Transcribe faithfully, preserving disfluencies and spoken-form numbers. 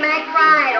make right.